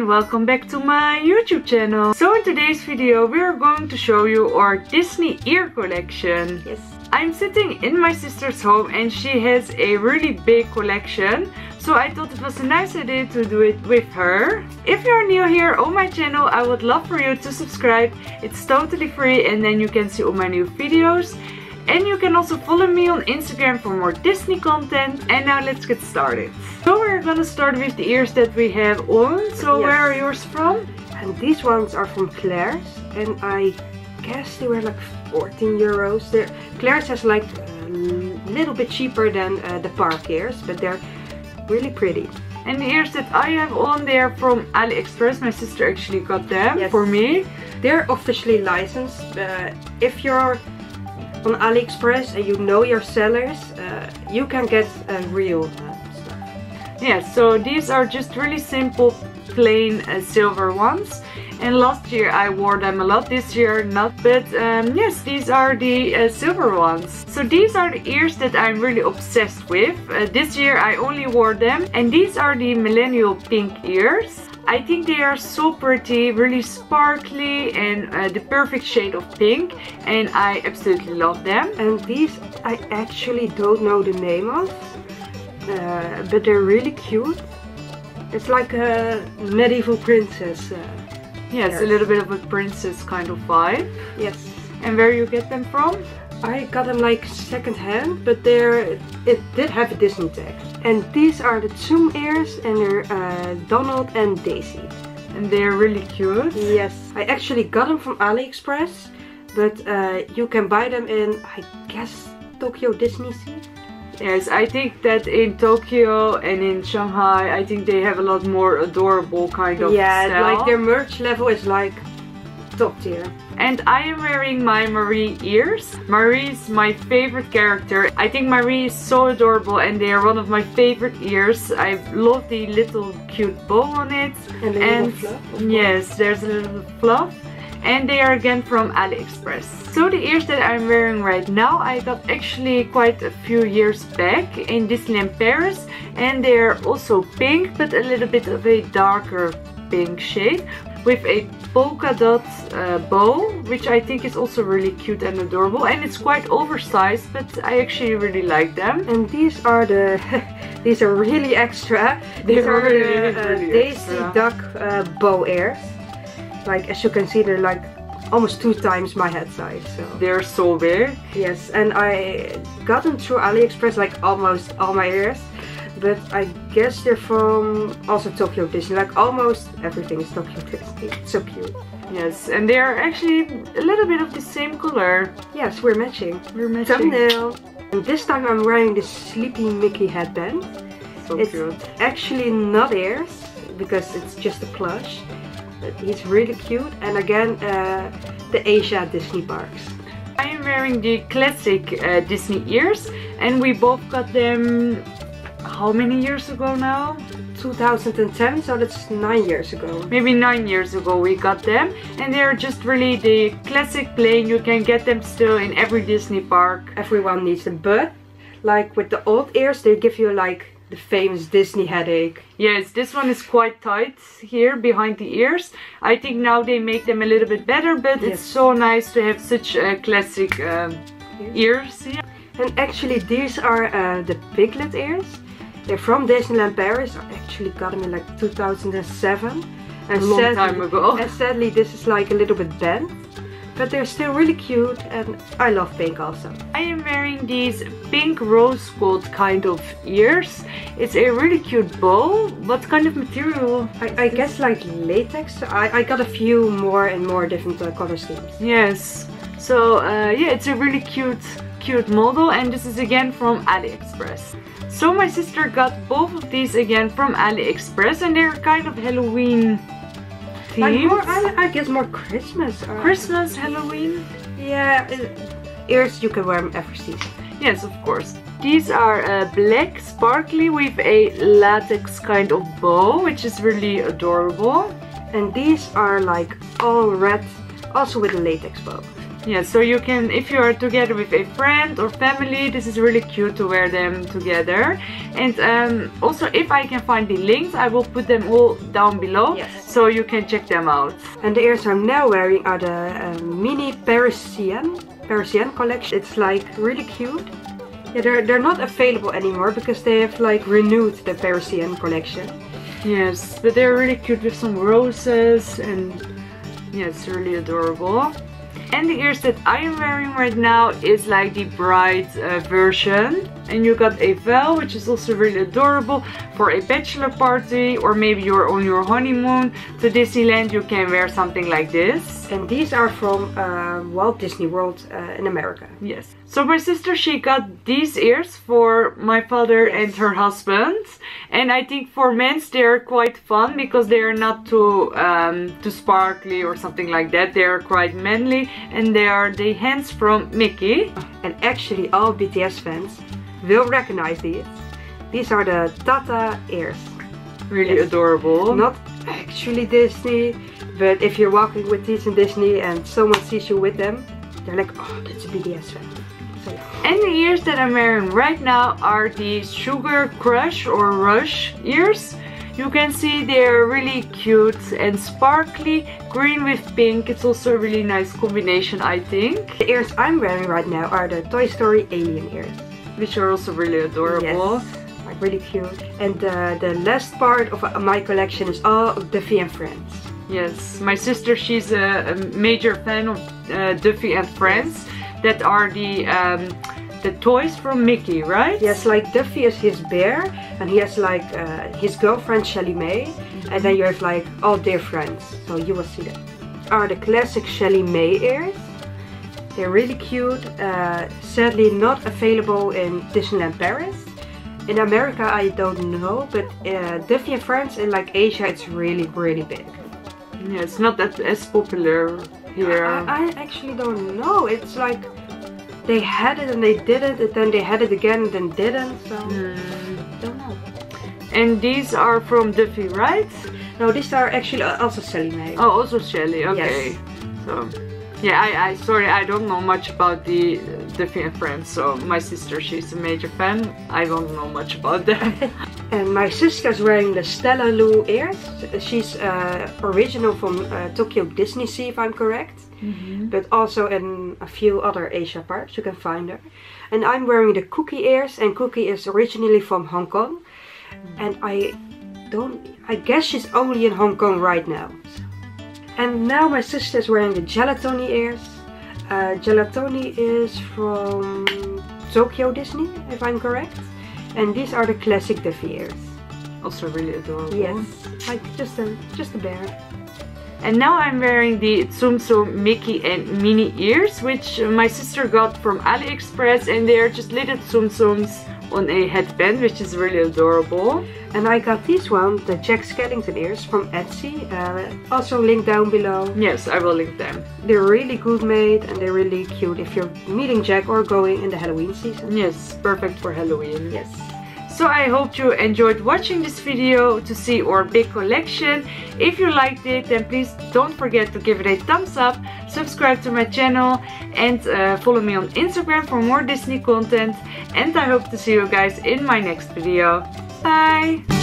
and welcome back to my YouTube channel. So in today's video we are going to show you our Disney ear collection. Yes. I'm sitting in my sister's home and she has a really big collection. So I thought it was a nice idea to do it with her. If you're new here on my channel, I would love for you to subscribe. It's totally free and then you can see all my new videos. And you can also follow me on Instagram for more Disney content. And now let's get started. So we're gonna start with the ears that we have on. So yes. Where are yours from? And these ones are from Claire's. And I guess they were like €14. They're, Claire's is like a little bit cheaper than the park ears. But they're really pretty. And the ears that I have on, they are from AliExpress. My sister actually got them for me. They're officially licensed. If you're on AliExpress and you know your sellers, you can get real stuff. Yeah, so these are just really simple plain silver ones, and last year I wore them a lot, this year not, but yes, these are the silver ones. So these are the ears that I'm really obsessed with. This year I only wore them, and these are the millennial pink ears. I think they are so pretty, really sparkly, and the perfect shade of pink, and I absolutely love them. And these I actually don't know the name of, but they're really cute. It's like a medieval princess. Yes, a little bit of a princess kind of vibe. Yes. And where you get them from? I got them like second hand, but it did have a Disney tag. And these are the Tsum ears, and they're Donald and Daisy. And they're really cute. Yes. I actually got them from AliExpress, but you can buy them in, I guess, Tokyo DisneySea. Yes, I think that in Tokyo and in Shanghai, I think they have a lot more adorable kind of style. Yeah, like their merch level is like top tier. And I am wearing my Marie ears. Marie is my favorite character. I think Marie is so adorable and they are one of my favorite ears. I love the little cute bow on it. And a little fluff. Yes, there's a little fluff. And they are again from AliExpress. So the ears that I'm wearing right now, I got actually quite a few years back in Disneyland Paris. And they are also pink, but a little bit of a darker pink shade with a polka dot bow, which I think is also really cute and adorable, and it's quite oversized, but I actually really like them. And these are the these are really extra. These are really, really Daisy Duck bow ears. Like, as you can see, they're like almost 2 times my head size. So they're so big. Yes, and I got them through AliExpress, like almost all my ears. But I guess they're from also Tokyo Disney. Like almost everything is Tokyo Disney. It's so cute. Yes, and they are actually a little bit of the same color. Yes, we're matching. We're matching. Thumbnail. And this time I'm wearing this Sleepy Mickey headband. So it's cute. Actually not ears, because it's just a plush. But he's really cute. And again, the Asia Disney parks. I am wearing the classic Disney ears, and we both got them. How many years ago now? 2010, so that's 9 years ago. Maybe 9 years ago we got them, and they're just really the classic plain. You can get them still in every Disney park. Everyone needs them, but like with the old ears, they give you like the famous Disney headache. Yes, this one is quite tight here behind the ears. I think now they make them a little bit better, but it's so nice to have such classic ears. Yeah. And actually these are the piglet ears. They're from Disneyland Paris. I actually got them in like 2007. And a long time ago. And sadly this is like a little bit bent. But they're still really cute, and I love pink also. I am wearing these pink rose gold kind of ears. It's a really cute bow. What kind of material? I guess like latex. I got a few more and more different color schemes. Yes. So yeah, it's a really cute model, and this is again from AliExpress. So my sister got both of these again from AliExpress, and they're kind of Halloween themed. Like more, I guess more Christmas. Christmas, Halloween. Yeah, ears you can wear them every season. Yes, of course. These are black, sparkly with a latex kind of bow, which is really adorable. And these are like all red, also with a latex bow. Yeah, so you can, if you are together with a friend or family, this is really cute to wear them together. And also, if I can find the links, I will put them all down below, yes, so you can check them out. And the ears I'm now wearing are the mini Parisienne collection. It's like really cute. Yeah, they're not available anymore because they have like renewed the Parisienne collection. Yes, but they're really cute with some roses and yeah, it's really adorable. And the ears that I am wearing right now is like the bride version. And you got a veil, which is also really adorable for a bachelor party, or maybe you're on your honeymoon to Disneyland, you can wear something like this. And these are from Walt Disney World in America. Yes. So my sister, she got these ears for my father, yes, and her husband. And I think for men they're quite fun because they're not too too sparkly or something like that. They're quite manly, and they are the hands from Mickey. And actually all BTS fans will recognize these. These are the Tata ears. Really, yes, adorable. Not actually Disney, but if you're walking with these in Disney and someone sees you with them, they're like, oh, that's a BTS fan. So, yeah. And the ears that I'm wearing right now are the Sugar Crush or Rush ears. You can see they're really cute and sparkly, green with pink. It's also a really nice combination, I think. The ears I'm wearing right now are the Toy Story Alien ears, which are also really adorable. Yes, like really cute. And the last part of my collection is all of Duffy and Friends. Yes, my sister, she's a major fan of Duffy and Friends. Yes. That are the toys from Mickey, right? Yes, like Duffy is his bear, and he has like his girlfriend Shelley May, mm-hmm, and then you have like all their friends, so you will see them. Are the classic Shelley May ears. They're really cute, sadly not available in Disneyland Paris. In America I don't know, but Duffy and Friends in like Asia it's really really big. Yeah, it's not that as popular here. I actually don't know, it's like they had it and they didn't, and then they had it again and then didn't, so I don't know. And these are from Duffy, right? No, these are actually also Shelley May. Oh, also Shelley, okay. Yes. So. Yeah, sorry, I don't know much about the Duffy and Friends, so my sister, she's a major fan, I don't know much about them. And my sister's wearing the Stella Lou ears. She's original from Tokyo DisneySea, if I'm correct, mm-hmm, but also in a few other Asia parks, you can find her. And I'm wearing the Cookie ears, and Cookie is originally from Hong Kong, and I guess she's only in Hong Kong right now. And now my sister is wearing the Gelatoni ears. Gelatoni is from Tokyo Disney, if I'm correct. And these are the classic Duffy ears. Also really adorable. Yes, like just a bear. And now I'm wearing the Tsum Tsum Mickey and Minnie ears, which my sister got from AliExpress. And they are just little Tsum Tsums on a headband, which is really adorable. And I got this one, the Jack Skellington ears from Etsy, also linked down below. Yes, I will link them. They're really good made and they're really cute if you're meeting Jack or going in the Halloween season. Yes, perfect for Halloween. Yes. So I hope you enjoyed watching this video to see our big collection. If you liked it, then please don't forget to give it a thumbs up, subscribe to my channel, and follow me on Instagram for more Disney content. And I hope to see you guys in my next video. Bye!